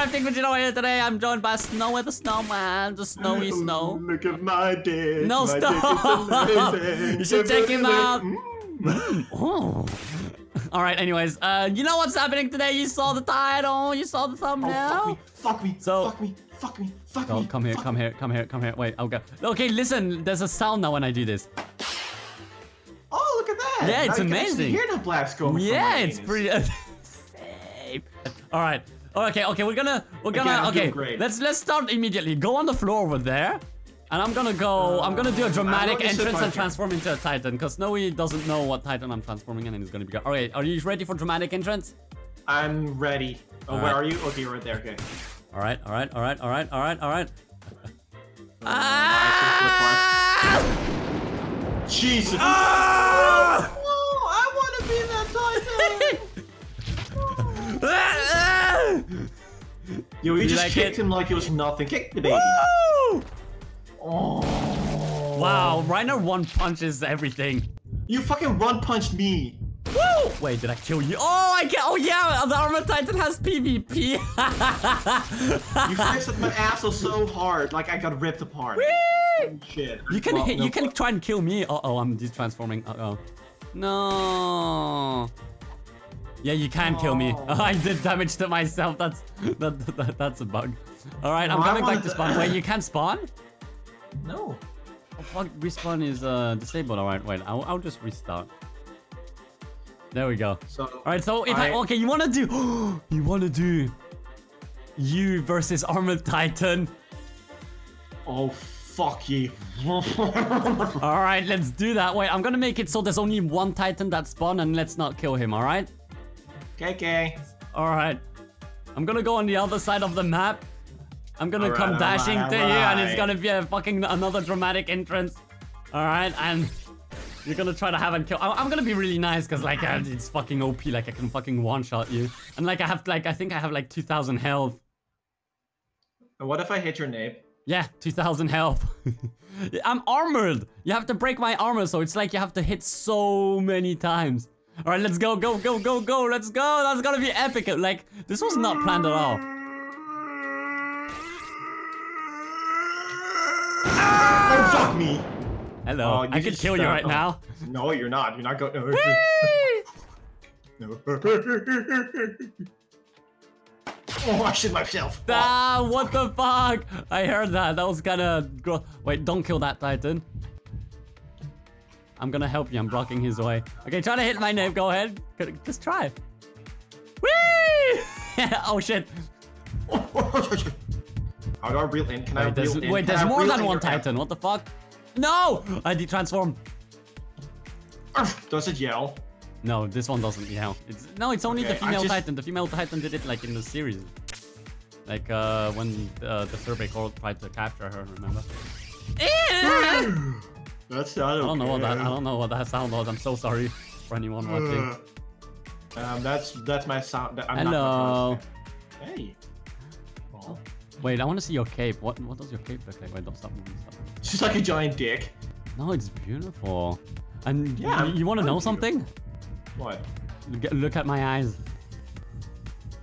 Crafting with Snowy here today. I'm joined by Snowy the Snowman, the Snowy Snow. Look at my dick. No, my stop. Dick is you should check him out. Oh. All right. Anyways, you know what's happening today. You saw the title. You saw the thumbnail. Oh, fuck me. Fuck me. Fuck me. Fuck me. Come here. Come here. Come here. Come here. Wait. Okay. Okay. Listen. There's a sound now when I do this. Oh, look at that. Yeah, it's amazing. I can hear the blast going. Yeah, it's pretty. All right. Okay. Okay. We're gonna. Okay. Let's start immediately. Go on the floor over there. And I'm gonna go. I'm gonna do a dramatic entrance and transform into a Titan, because Snowy doesn't know what Titan I'm transforming in, and it's gonna be good. All right, are you ready for dramatic entrance? I'm ready. Oh, where are you? Okay, right there. Okay. All right. All right. All right. All right. All right. All right. Ah! Jesus. Ah! No, I wanna be that Titan. No. Yo, you just like kicked him like it was nothing. Kick the baby. Woo! Oh. Wow, Reiner one punches everything. You fucking one punched me. Woo! Wait, did I kill you? Oh, I get. Oh yeah, the Armored Titan has PvP. You fixed my asshole so hard, like I got ripped apart. Whee! Shit. You can you can try and kill me. Uh oh, I'm detransforming. Uh oh. No. Yeah, you can kill me. Oh, I did damage to myself. That's that's a bug. All right, I'm coming back to spawn. Wait, you can spawn? No. Oh fuck, respawn is disabled. Alright, wait, I'll just restart. There we go. So, alright, so if I... Okay, you wanna do... You wanna do... You versus Armored Titan. Oh, fuck you. Alright, let's do that. Wait, I'm gonna make it so there's only one Titan that spawned, and let's not kill him, alright? Okay. Alright. I'm gonna go on the other side of the map. I'm gonna come dashing to you, and it's gonna be a fucking another dramatic entrance. All right, and you're gonna try to have and kill. I'm gonna be really nice, cause like it's fucking OP. Like I can fucking one shot you, and like I have like I think I have like 2,000 health. What if I hit your nape? Yeah, 2,000 health. I'm armored. You have to break my armor, so it's like you have to hit so many times. All right, let's go, go, go, go, go. Let's go. That's gonna be epic. Like this was not planned at all. Ah! Oh, fuck me. Hello. I could kill you right now. No, you're not. You're not going. No. Oh, I shit myself. Ah, what the fuck? I heard that. That was kind of gross. Wait, don't kill that Titan. I'm going to help you. I'm blocking his way. Okay, try to hit my name. Go ahead. Just try. Whee! Oh, shit. How do I reel in? Can I reel in? Wait, there's more than one Titan. What the fuck? No! I detransform. Does it yell? No, this one doesn't yell. No, it's only the female Titan. The female Titan did it like in the series. Like when the Survey Corps tried to capture her, remember? That's not okay. I don't know what that sound was. I'm so sorry for anyone watching. That's my sound. Hello. Hey. Oh. Wait, I want to see your cape. What does your cape look like? Wait, don't stop moving. It's just like a giant dick. No, it's beautiful. And yeah, you want to know something? What? Look at my eyes. Do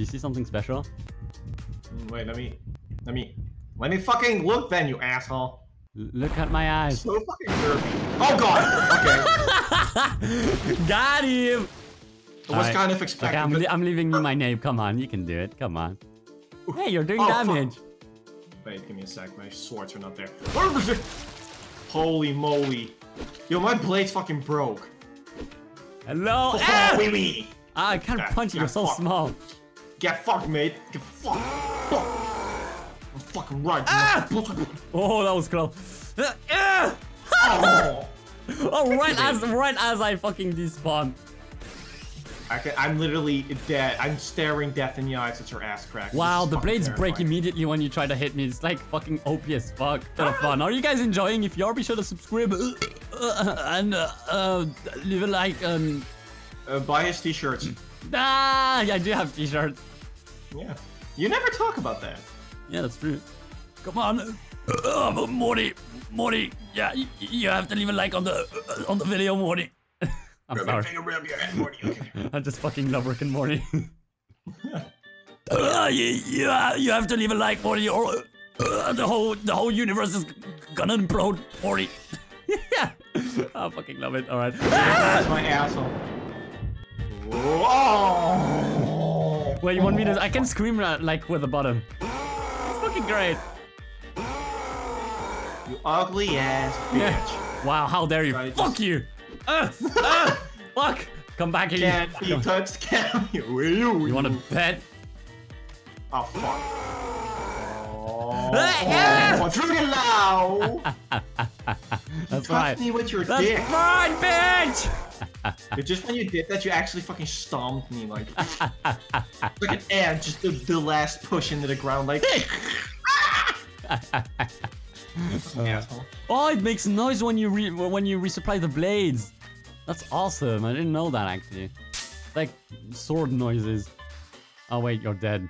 you see something special? Wait, let me fucking look then, you asshole. Look at my eyes. So fucking derpy. Oh god. Okay. Got him. I was kind of expecting. Okay, I'm leaving you my name. Come on, you can do it. Come on. Hey, you're doing damage. Fuck. Wait, give me a sec. My swords are not there. Holy moly. Yo, my blade's fucking broke. Hello? Oh, wee wee. I can't punch you. You're so small. Get fucked, mate. Get fucked. I'm fucking right. Ah! Oh, that was close. Oh, right as I fucking despawned. I'm literally dead. I'm staring death in the eyes at your ass crack. Wow, the blades break immediately when you try to hit me. It's like fucking OP as fuck. Kind of fun. Are you guys enjoying? If you are, be sure to subscribe and leave a like. Buy his t-shirts. Yeah, I do have t-shirts. Yeah. You never talk about that. Yeah, that's true. Come on. Morty. Yeah, you have to leave a like on the video, Morty. I'm sorry. I just fucking love Rick and Morty. You have to leave a like, Morty, or the whole universe is gonna implode, Morty. Yeah, I fucking love it. All right, that's my asshole. Whoa! Wait, you want me to? I can scream like with the bottom. It's fucking great. You ugly ass bitch. Yeah. Wow, how dare you? Fuck you! Fuck! Come back again. You touch Cam. You want a pet? Oh fuck! Oh, freaking loud! That's right. You touched me with your dick. That's mine, bitch! Dude, just when you did that, you actually fucking stomped me like, like an ant, just the last push into the ground, like. Asshole. Oh, it makes noise when you resupply the blades. That's awesome. I didn't know that actually. Like sword noises. Oh wait, you're dead.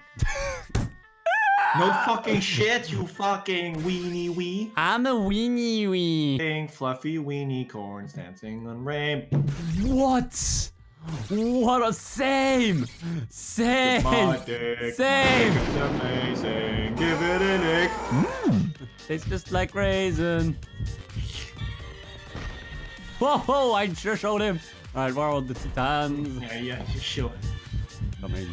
No fucking shit, you fucking weenie wee. I'm a weenie wee. Dang, fluffy weenie corns dancing on ramp. What? What a same. Same. It's amazing. Give it a lick. It's just like raisin. Whoa! I sure showed him. All right, borrowed the titans. Yeah, you sure. Amazing.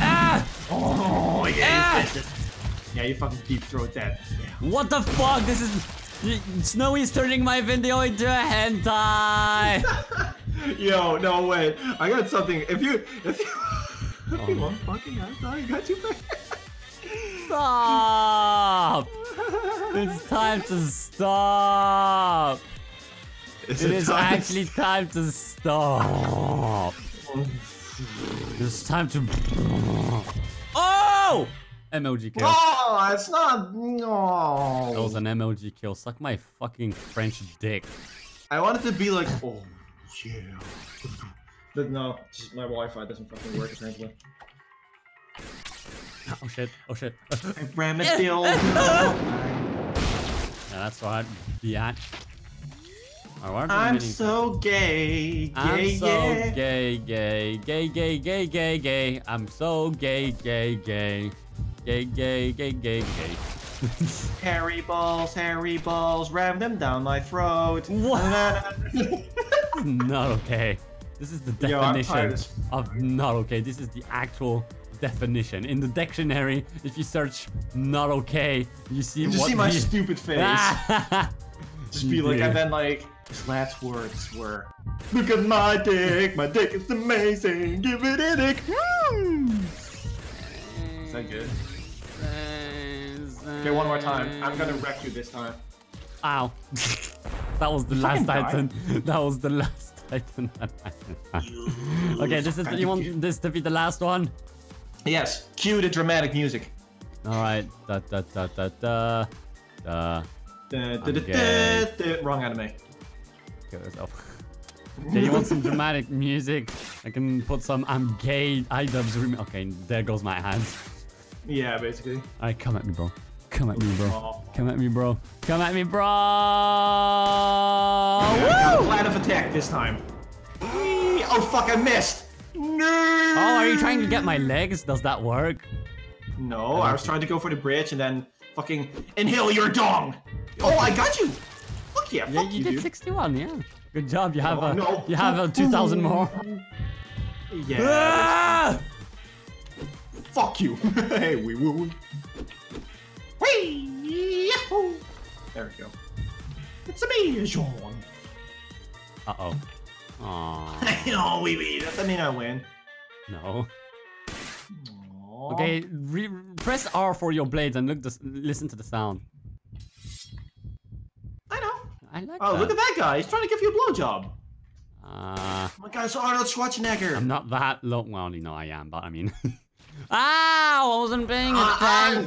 Ah! Oh yeah! Ah! Yeah, you fucking deep throat that. Yeah. What the fuck? This is Snowy's turning my video into a hentai. Yo, no way! I got something. If you want fucking hentai, I got you. Stop! It's time to stop. It is actually time to stop. It's time to. Oh! MLG kill. Oh, it's not. No. That was an MLG kill. Suck my fucking French dick. I wanted to be like, oh, yeah. But no, just my Wi-Fi doesn't fucking work essentially. Oh shit! Oh shit! I ram it the old. Yeah, that's right. Yeah. I'm so gay, gay. I'm so gay. Hairy balls, ram them down my throat. What? Not okay. This is the definition of not okay. This is the actual definition. In the dictionary, if you search not okay, you see what. You see my stupid face. Just be like, and then like. His last words were, look at my dick is amazing, give it a dick! Is that good? Okay, one more time. I'm gonna wreck you this time. Ow. That was the last Titan. That was the last Titan. Okay, this is you want this to be the last one? Yes. Cue the dramatic music. Alright. Da da da da da da. Wrong anime. Kill yourself. Do you want some dramatic music? I can put some I'm gay iDubbbz remix. Okay, there goes my hands. Yeah, basically. Alright, come at me, bro. Come at me, bro. Come at me, bro. Come at me, bro. Woo! Plan of attack this time. Oh fuck! I missed. No. Oh, are you trying to get my legs? Does that work? No, I was trying to go for the bridge and then. Fucking inhale your dong! Oh, I got you! Fuck yeah! Fuck yeah, you did dude. 61, yeah. Good job. You have you have 2,000 more. Yeah. Ah! Fuck you! Hey, wee woo. Wee yahoo! There we go. It's me, Sean. Uh oh. Aww. No, wee wee. Does that mean I win? No. Okay, press R for your blades and listen to the sound. I know. I like that. Oh, look at that guy. He's trying to give you a blowjob. Oh my God, it's Arnold Schwarzenegger. I'm not that low. Well, only no, I am, but I mean. Ow! I wasn't paying attention.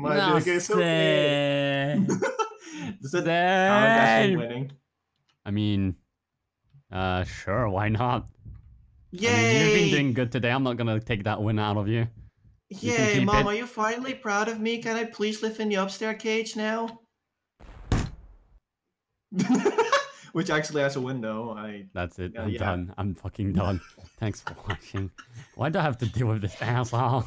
My dick is so big. That's winning. I mean, sure, why not? Yay! I mean, you've been doing good today. I'm not gonna take that win out of you. Yay, you Mom, are you finally proud of me? Can I please live in the upstairs cage now? which actually has a window. That's it. I'm done. I'm fucking done. Thanks for watching. Why do I have to deal with this asshole?